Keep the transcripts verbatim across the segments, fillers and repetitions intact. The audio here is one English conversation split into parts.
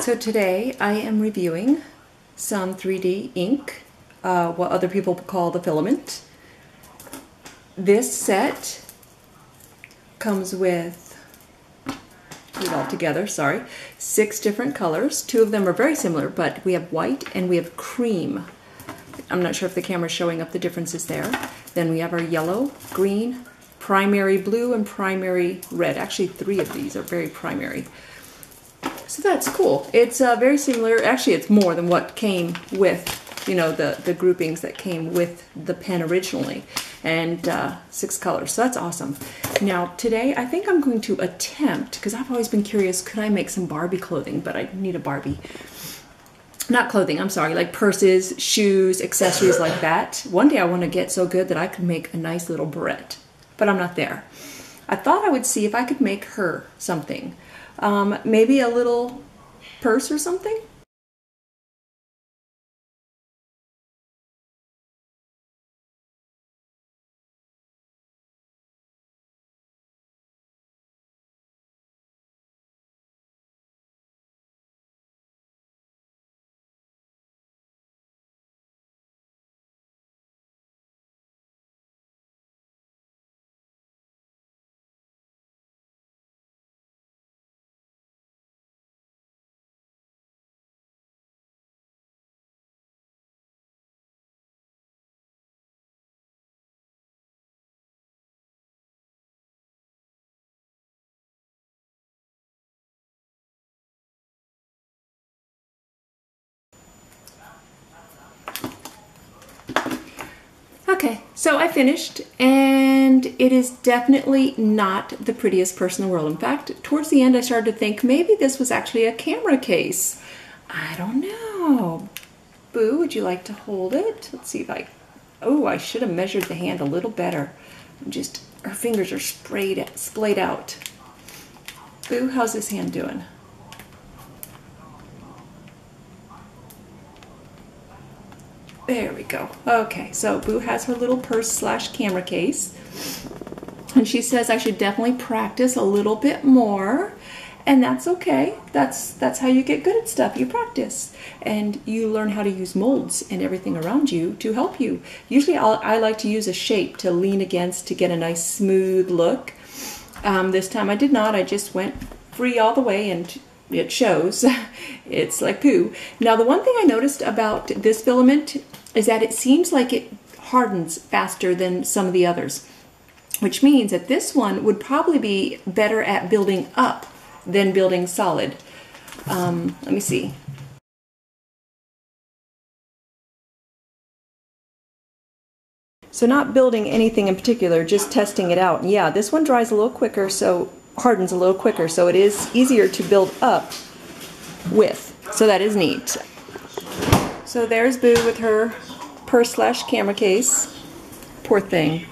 So today I am reviewing some three D ink, uh, what other people call the filament. This set comes with, put it all together, sorry, six different colors. Two of them are very similar, but we have white and we have cream. I'm not sure if the camera's showing up the differences there. Then we have our yellow, green, primary blue, and primary red. Actually, three of these are very primary. So that's cool. It's uh, very similar. Actually, it's more than what came with, you know, the, the groupings that came with the pen originally. And uh, six colors, so that's awesome. Now, today, I think I'm going to attempt, because I've always been curious, could I make some Barbie clothing? But I need a Barbie. Not clothing, I'm sorry, like purses, shoes, accessories like that. One day I want to get so good that I could make a nice little barrette, but I'm not there. I thought I would see if I could make her something. Um, maybe a little purse or something? Okay, so I finished, and it is definitely not the prettiest purse in the world. In fact, towards the end I started to think maybe this was actually a camera case. I don't know. Boo, would you like to hold it? Let's see if I... Oh, I should have measured the hand a little better. I'm just... Her fingers are sprayed, splayed out. Boo, how's this hand doing? There we go. Okay, so Boo has her little purse slash camera case. And she says I should definitely practice a little bit more. And that's okay. That's that's how you get good at stuff. You practice. And you learn how to use molds and everything around you to help you. Usually I'll, I like to use a shape to lean against to get a nice smooth look. Um, this time I did not. I just went free all the way and it shows. It's like poo. Now the one thing I noticed about this filament is that it seems like it hardens faster than some of the others, which means that this one would probably be better at building up than building solid. Um, let me see. So not building anything in particular, just testing it out. And yeah, this one dries a little quicker, so hardens a little quicker, so it is easier to build up with. So that is neat. So there's Boo with her purse slash camera case. Poor thing.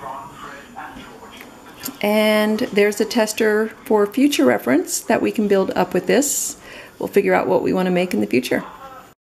And there's a tester for future reference that we can build up with this. We'll figure out what we want to make in the future.